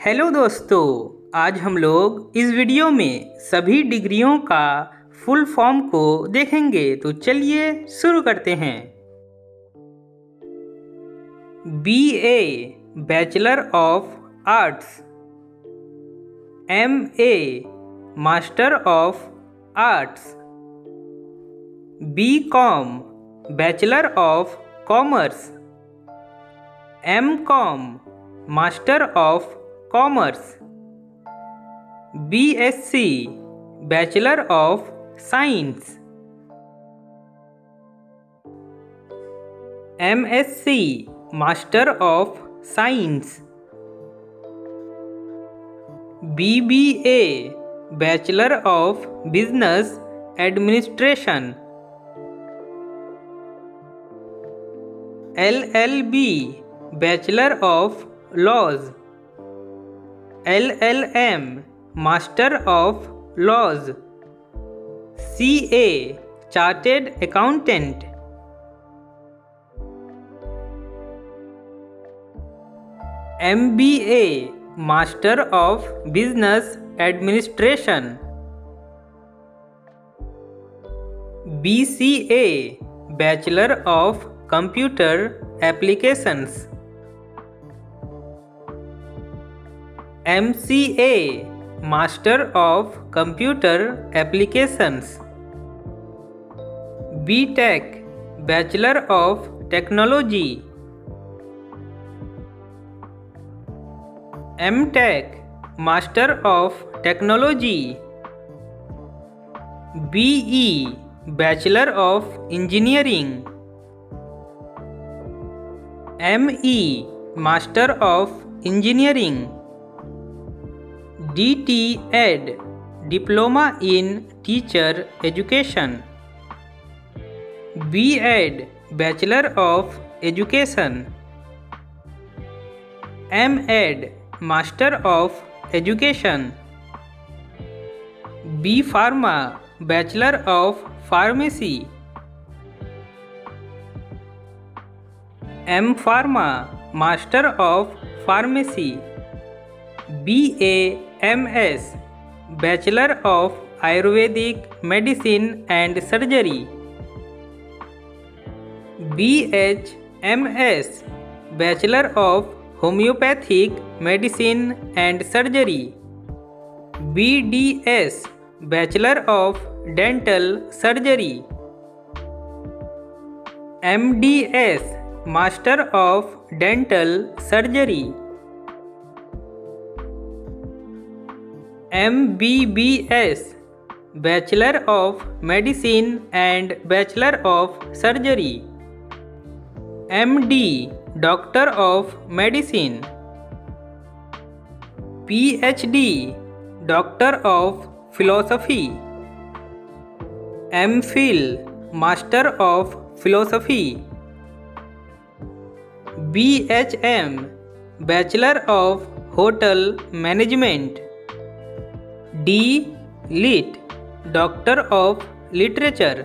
Hello दोस्तों, आज हम लोग इस वीडियो में सभी डिग्रियों का फुल फॉर्म को देखेंगे। तो चलिए शुरू करते हैं। BA bachelor of arts, MA master of arts, BCom bachelor of commerce, MCom master of Commerce, BSc, Bachelor of Science, MSc, Master of Science, BBA, Bachelor of Business Administration, LLB, Bachelor of Laws. LLM, Master of Laws. CA, Chartered Accountant. MBA, Master of Business Administration. BCA, Bachelor of Computer Applications. MCA Master of Computer Applications, BTech Bachelor of Technology, MTech Master of Technology, BE Bachelor of Engineering, ME Master of Engineering. DT-ED Diploma in Teacher Education, B.Ed Bachelor of Education, M.Ed Master of Education, B.Pharma Bachelor of Pharmacy, M.Pharma Master of Pharmacy. BAMS Bachelor of Ayurvedic Medicine and Surgery. BHMS Bachelor of Homeopathic Medicine and Surgery. BDS Bachelor of Dental Surgery. MDS Master of Dental Surgery. MBBS Bachelor of Medicine and Bachelor of Surgery. MD Doctor of Medicine. PhD Doctor of Philosophy. MPhil Master of Philosophy. BHM Bachelor of hotel management, D.Litt doctor of literature,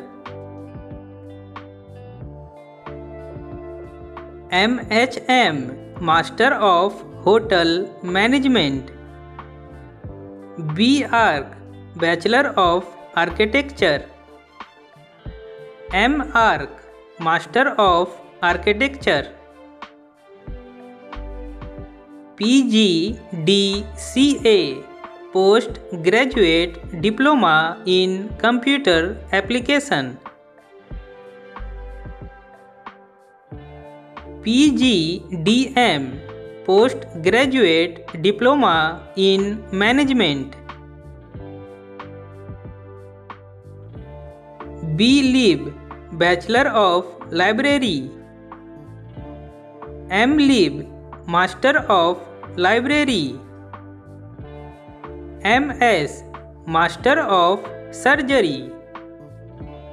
MHM master of hotel management, B.Arch bachelor of architecture, M.Arch master of architecture, PGDCA PGDCA Postgraduate Diploma in Computer Application. PGDM Postgraduate Diploma in Management. BLib Bachelor of Library. MLib Master of Library. MS master of surgery.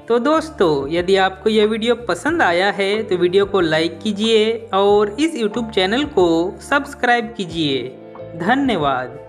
तो दोस्तों, यदि आपको यह video पसंद आया है तो video को लाइक कीजिए और इस YouTube चैनल को सब्सक्राइब कीजिए। धन्यवाद।